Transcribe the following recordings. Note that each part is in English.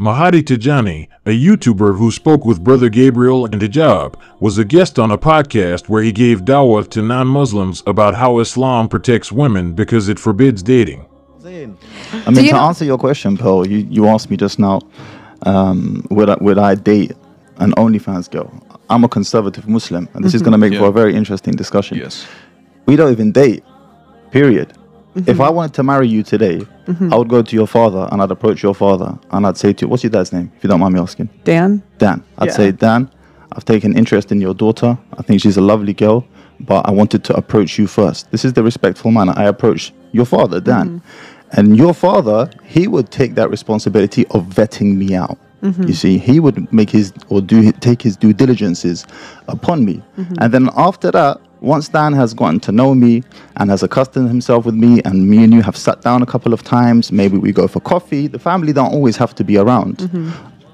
Mahdi Tidjani, a YouTuber who spoke with Brother Gabriel and Hijab, was a guest on a podcast where he gave dawah to non-Muslims about how Islam protects women because it forbids dating. I mean, to answer your question, Pearl, you asked me just now, would I date an OnlyFans girl? I'm a conservative Muslim, and this is going to make for a very interesting discussion. Yes. We don't even date, period. If I wanted to marry you today, I would go to your father and I'd approach your father and I'd say to you, what's your dad's name, if you don't mind me asking? Dan. Dan. I'd say, Dan, I've taken interest in your daughter. I think she's a lovely girl, but I wanted to approach you first. This is the respectful manner. I approached your father, Dan. And your father, he would take that responsibility of vetting me out. You see, he would make his take his due diligences upon me. And then after that, once Dan has gotten to know me and has accustomed himself with me, and me and you have sat down a couple of times, maybe we go for coffee, the family don't always have to be around.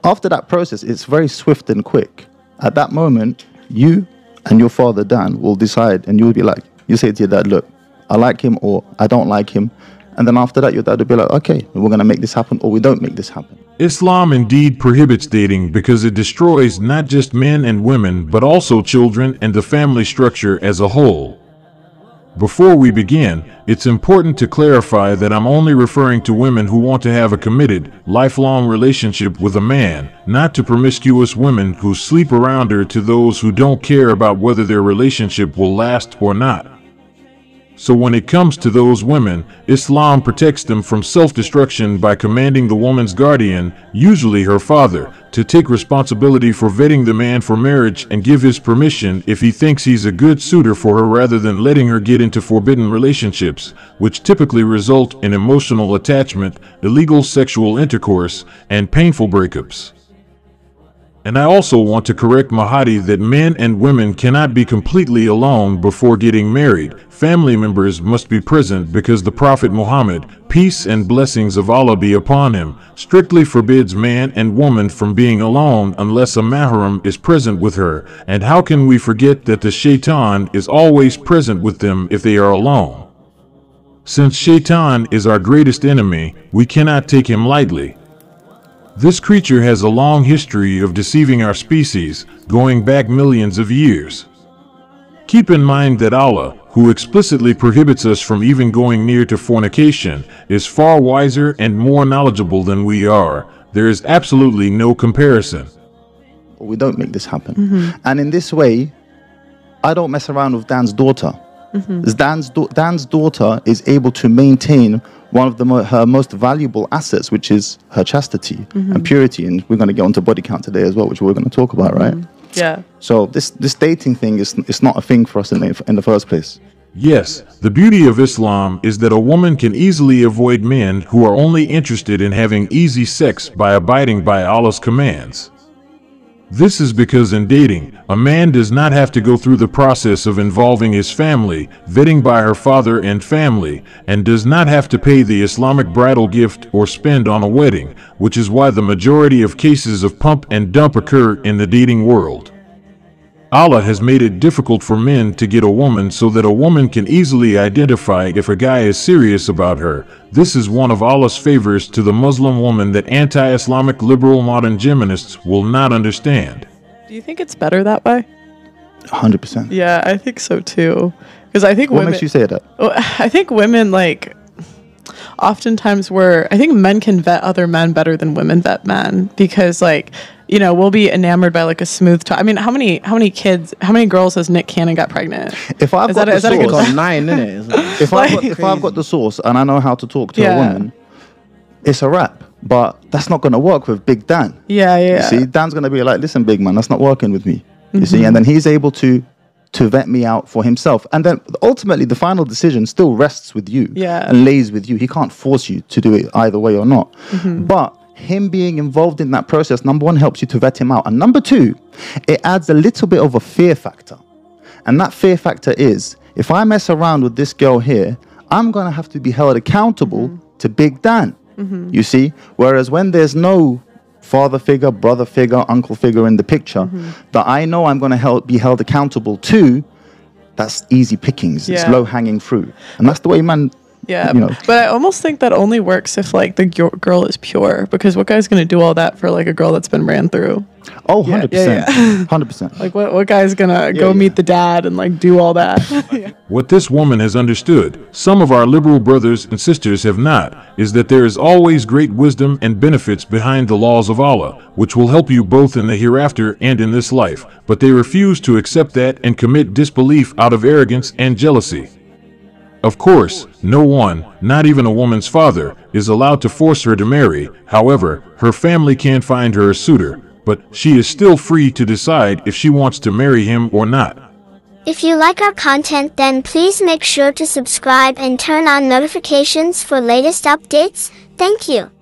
After that process, it's very swift and quick. At that moment, you and your father, Dan, will decide, and you'll be like, you say to your dad, look, I like him or I don't like him. And then after that, your dad will be like, okay, we're going to make this happen or we don't make this happen. Islam indeed prohibits dating because it destroys not just men and women, but also children and the family structure as a whole. Before we begin, it's important to clarify that I'm only referring to women who want to have a committed, lifelong relationship with a man, not to promiscuous women who sleep around or to those who don't care about whether their relationship will last or not. So when it comes to those women, Islam protects them from self-destruction by commanding the woman's guardian, usually her father, to take responsibility for vetting the man for marriage and give his permission if he thinks he's a good suitor for her, rather than letting her get into forbidden relationships, which typically result in emotional attachment, illegal sexual intercourse, and painful breakups. And I also want to correct Mahdi that men and women cannot be completely alone before getting married. Family members must be present because the Prophet Muhammad, peace and blessings of Allah be upon him, strictly forbids man and woman from being alone unless a mahram is present with her. And how can we forget that the shaitan is always present with them if they are alone? Since shaitan is our greatest enemy, we cannot take him lightly. This creature has a long history of deceiving our species, going back millions of years. Keep in mind that Allah, who explicitly prohibits us from even going near to fornication, is far wiser and more knowledgeable than we are. There is absolutely no comparison. We don't make this happen. And in this way, I don't mess around with Dan's daughter. Dan's daughter is able to maintain one of her most valuable assets, which is her chastity and purity. And we're going to get onto body count today as well, which we're going to talk about, right? Yeah. So this dating thing is not a thing for us in the first place. Yes, the beauty of Islam is that a woman can easily avoid men who are only interested in having easy sex by abiding by Allah's commands. This is because in dating, a man does not have to go through the process of involving his family, vetting by her father and family, and does not have to pay the Islamic bridal gift or spend on a wedding, which is why the majority of cases of pump and dump occur in the dating world. Allah has made it difficult for men to get a woman so that a woman can easily identify if a guy is serious about her. This is one of Allah's favors to the Muslim woman that anti-Islamic liberal modern feminists will not understand. Do you think it's better that way? 100%. Yeah, I think so too. Because I think women, what makes you say that? I think women, like, oftentimes I think men can vet other men better than women vet men, because, like, you know, we'll be enamored by like a smooth talk. I mean, how many girls has Nick Cannon got pregnant? If I've got the sauce, on 9, isn't it? If I've got the sauce and I know how to talk to a woman, it's a wrap. But that's not going to work with Big Dan. Yeah. You see, Dan's going to be like, listen, big man, that's not working with me. You see, and then he's able to vet me out for himself, and then ultimately the final decision still rests with you and lays with you. He can't force you to do it either way or not. But him being involved in that process, number one, helps you to vet him out, and number two, it adds a little bit of a fear factor. And that fear factor is, if I mess around with this girl here, I'm gonna have to be held accountable to Big Dan. You see, whereas when there's no father figure, brother figure, uncle figure in the picture that I know I'm going to be held accountable to, that's easy pickings. It's low hanging fruit, and that's the way man Yeah, you know. But I almost think that only works if like the girl is pure, because what guy's going to do all that for like a girl that's been ran through? Oh, 100%. Yeah, yeah. 100%. Like what guy's going to go meet the dad and like do all that? Yeah. What this woman has understood, some of our liberal brothers and sisters have not, is that there is always great wisdom and benefits behind the laws of Allah, which will help you both in the hereafter and in this life, but they refuse to accept that and commit disbelief out of arrogance and jealousy. Of course, no one, not even a woman's father, is allowed to force her to marry. However, her family can find her a suitor, but she is still free to decide if she wants to marry him or not. If you like our content, then please make sure to subscribe and turn on notifications for latest updates. Thank you.